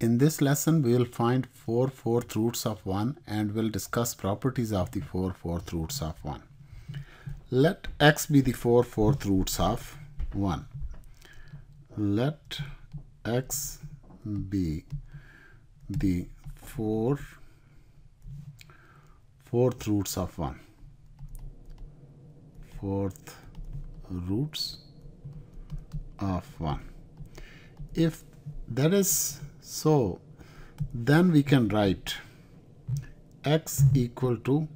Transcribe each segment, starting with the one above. In this lesson, we will find 4 fourth roots of 1 and we'll discuss properties of the 4 fourth roots of 1. Let x be the 4 fourth roots of 1. Let x be the 4 fourth roots of 1. Fourth roots of 1. If that is so, then we can write x equal to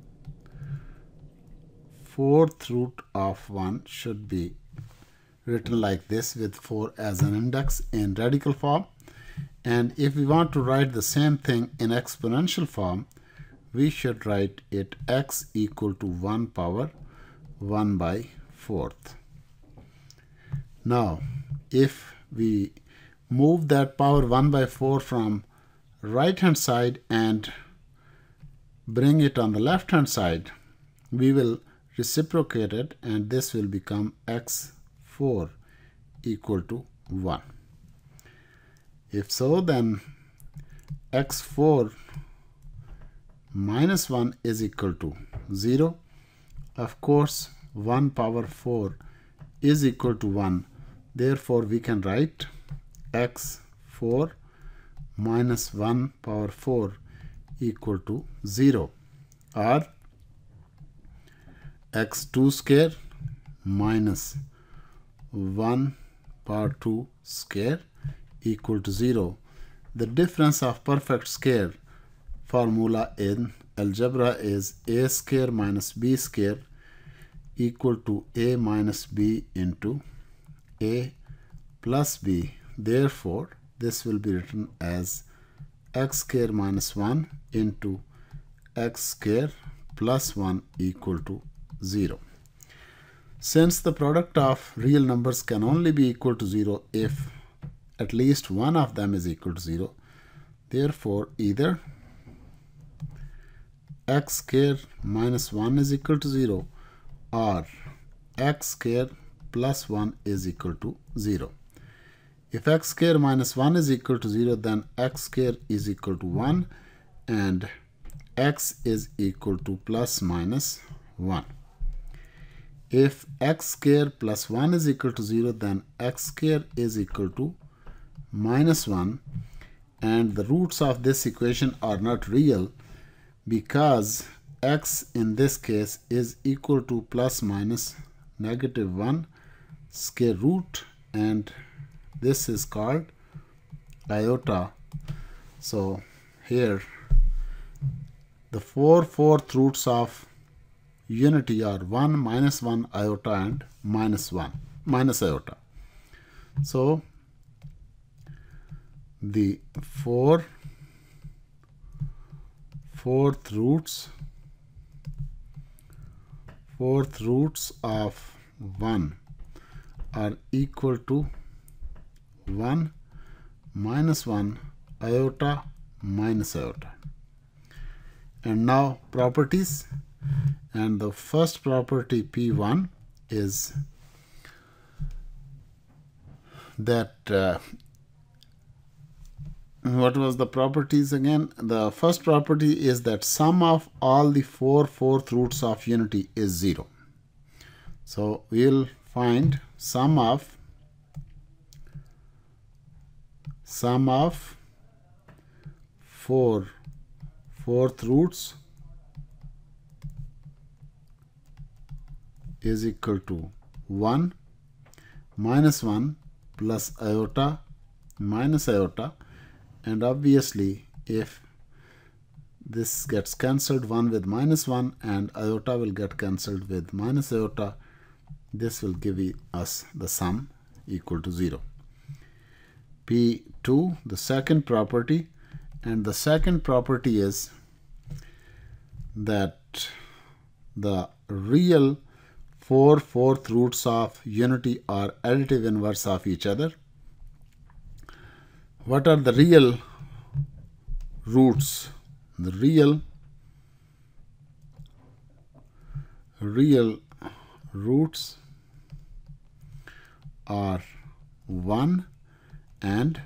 fourth root of 1 should be written like this with 4 as an index in radical form. And if we want to write the same thing in exponential form, we should write it x equal to 1 power 1 by fourth. Now, if we move that power 1 by 4 from right hand side and bring it on the left hand side, we will reciprocate it and this will become x4 equal to 1. If so, then x4 minus 1 is equal to 0. Of course, 1 power 4 is equal to 1. Therefore, we can write x4 minus 1 power 4 equal to 0, or x2 square minus 1 power 2 square equal to 0. The difference of perfect square formula in algebra is a square minus b square equal to a minus b into a plus b. Therefore, this will be written as x square minus 1 into x square plus 1 equal to 0. Since the product of real numbers can only be equal to 0 if at least one of them is equal to 0, therefore either x square minus 1 is equal to 0 or x square plus 1 is equal to 0. If x square minus 1 is equal to 0, then x square is equal to 1 and x is equal to plus minus 1. If x square plus 1 is equal to 0, then x square is equal to minus 1, and the roots of this equation are not real because x in this case is equal to plus minus negative 1 square root, and this is called iota. So here the 4 fourth roots of unity are 1 minus 1 iota and minus iota. So the 4 fourth roots of 1 are equal to 1 minus 1 iota minus iota. And now properties, and the first property P1 is that what was the properties again? The first property is that sum of all the 4 fourth roots of unity is 0. So we'll find sum of 4 fourth roots is equal to 1 minus 1 plus iota minus iota, and obviously if this gets cancelled, 1 with minus 1 and iota will get cancelled with minus iota. This will give us the sum equal to 0. P2, the second property, and the second property is that the real 4 fourth roots of unity are additive inverse of each other. What are the real roots? The real roots are 1 and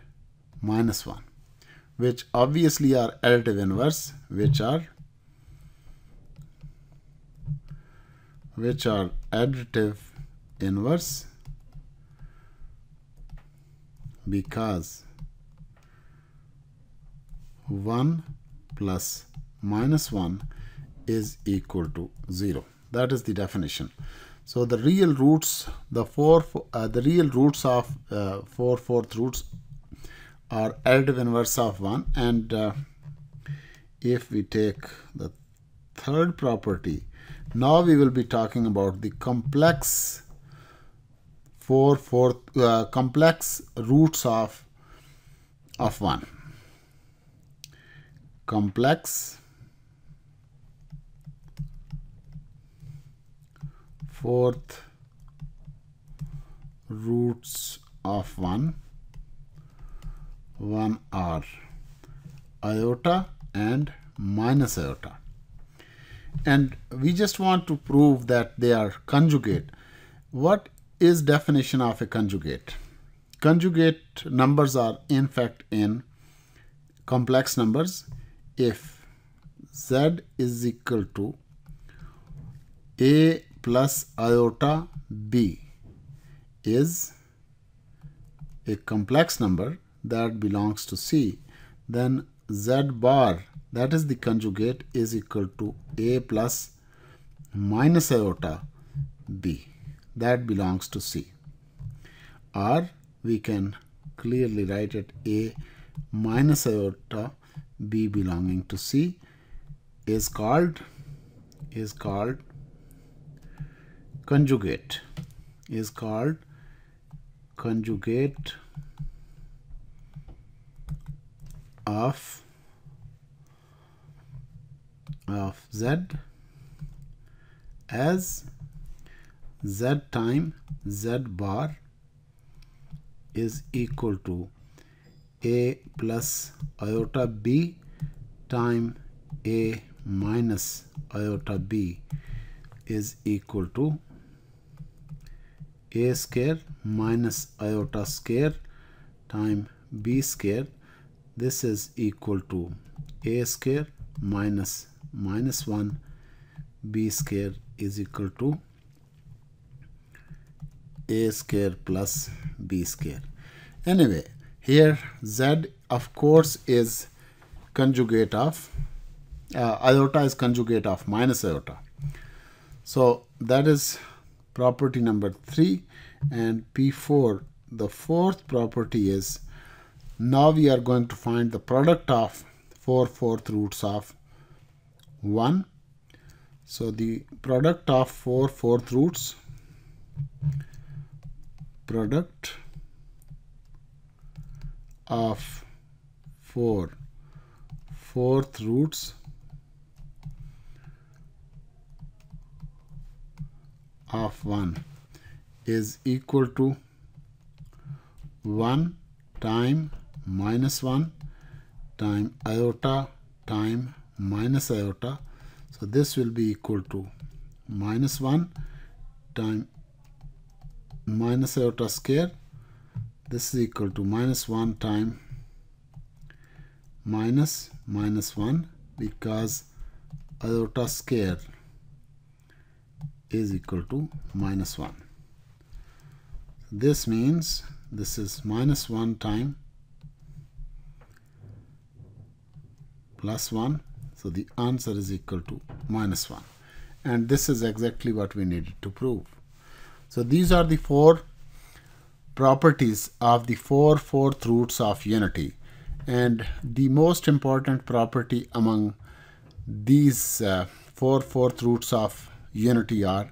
minus 1. which obviously are additive inverse, which are additive inverse, because 1 plus minus 1 is equal to 0. That is the definition. So the real roots, the real roots of 4 fourth roots are additive inverse of 1. And if we take the third property, now we will be talking about the complex complex roots of 1. Complex 4th roots of 1. 1 are iota and minus iota. And we just want to prove that they are conjugate. What is definition of a conjugate? Conjugate numbers are in fact in complex numbers if z is equal to a plus iota b is a complex number that belongs to C, then z bar, that is the conjugate, is equal to a plus minus iota b. That belongs to C. Or we can clearly write it a minus iota b belonging to C is called conjugate, of z as z time z bar is equal to a plus iota b time a minus iota b is equal to a square minus iota square time b square. This is equal to a square minus minus 1 b square is equal to a square plus b square. Anyway, here z of course is conjugate of iota is conjugate of minus iota. So that is property number 3. And P4, the fourth property is, now we are going to find the product of 4 fourth roots of 1. So the product of 4 fourth roots, product of 4 fourth roots of 1 is equal to 1 time minus 1 time iota time minus iota. So this will be equal to minus 1 time minus iota square. This is equal to minus 1 time minus minus 1, because iota square is equal to minus 1. This means this is minus 1 time plus 1. So the answer is equal to minus 1. And this is exactly what we needed to prove. So these are the 4 properties of the 4 fourth roots of unity. And the most important property among these 4 fourth roots of unity are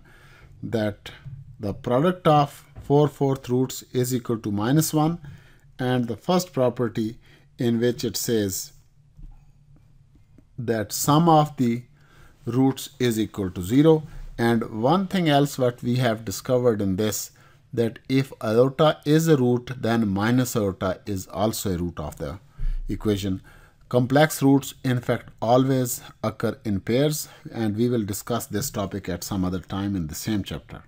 that the product of 4 fourth roots is equal to minus 1. And the first property, in which it says that sum of the roots is equal to 0. And one thing else what we have discovered in this, that if iota is a root, then minus iota is also a root of the equation. Complex roots in fact always occur in pairs, and we will discuss this topic at some other time in the same chapter.